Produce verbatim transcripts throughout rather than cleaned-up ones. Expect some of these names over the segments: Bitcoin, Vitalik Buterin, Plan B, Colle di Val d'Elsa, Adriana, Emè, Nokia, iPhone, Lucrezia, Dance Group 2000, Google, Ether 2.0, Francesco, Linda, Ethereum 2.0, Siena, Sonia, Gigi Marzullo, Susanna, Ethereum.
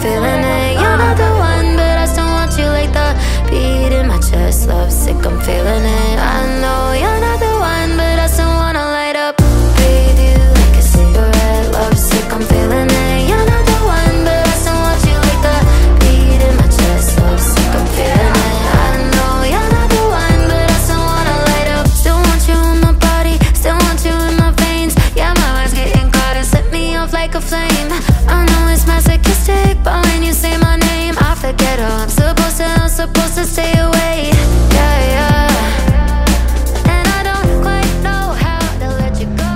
feeling it. You're not the one, but I still want you like the beat in my chest. Love sick, I'm feeling it. I know you're not the one, but I still wanna light up with you like a cigarette. Love sick, I'm feeling it. You're not the one, but I still want you like the beat in my chest. Love sick, I'm feeling it. I know you're not the one, but I still wanna light up. Still want you in my body, still want you in my veins. Yeah, my mind's getting caught and set me off like a flame. I know it's masochistic, but when you say my name, I forget how I'm supposed to, I'm supposed to stay away. Yeah, yeah. And I don't quite know how to let you go.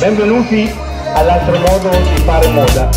Benvenuti all'altro modo di fare moda.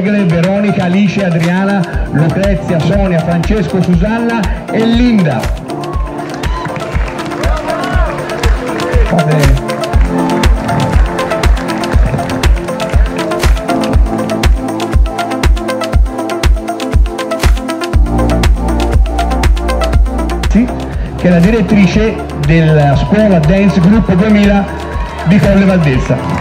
Egle, Veronica, Alice, Adriana, Lucrezia, Sonia, Francesco, Susanna e Linda. Fate... che è la direttrice della scuola Dance Group duemila di Colle Val d'Elsa.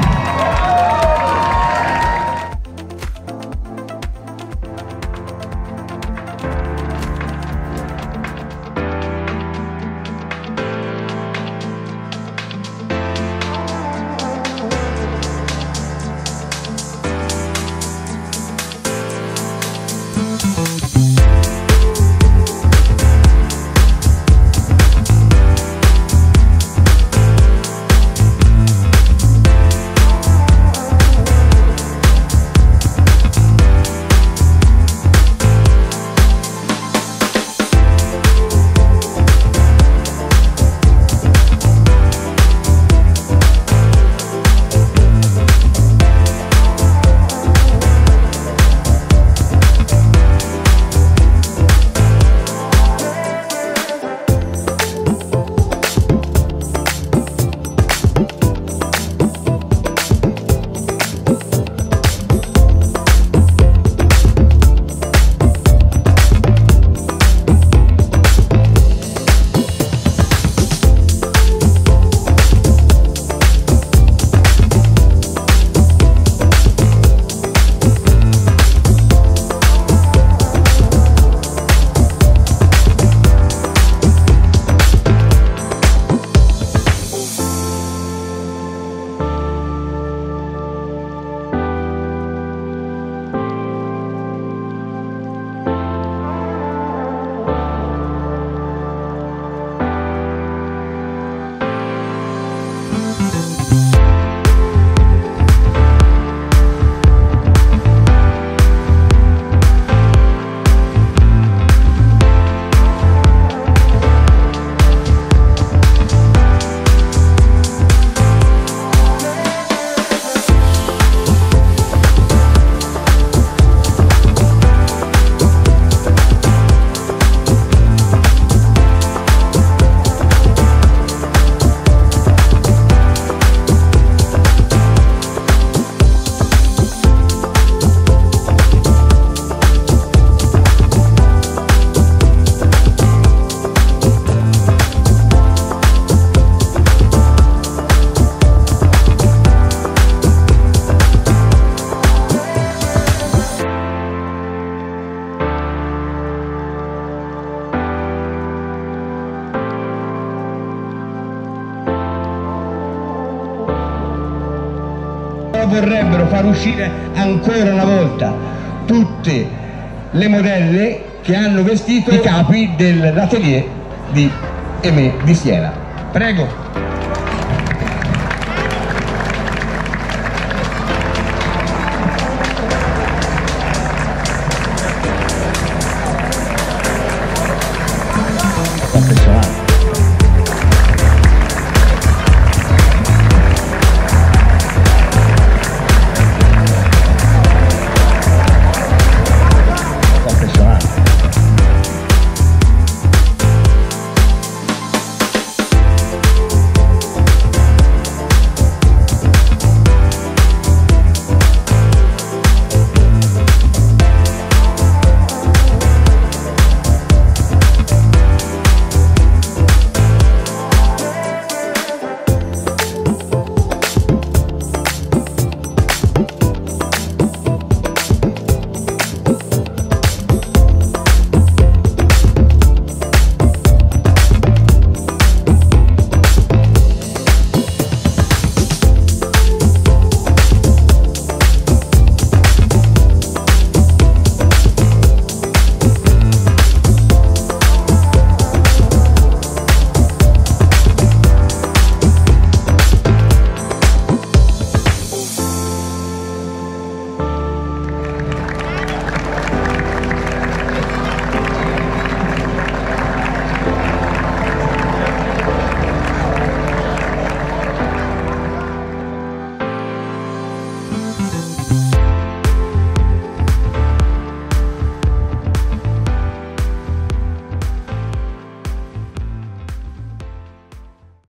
Vorrebbero far uscire ancora una volta tutte le modelle che hanno vestito i capi dell'atelier di Emè di Siena. Prego.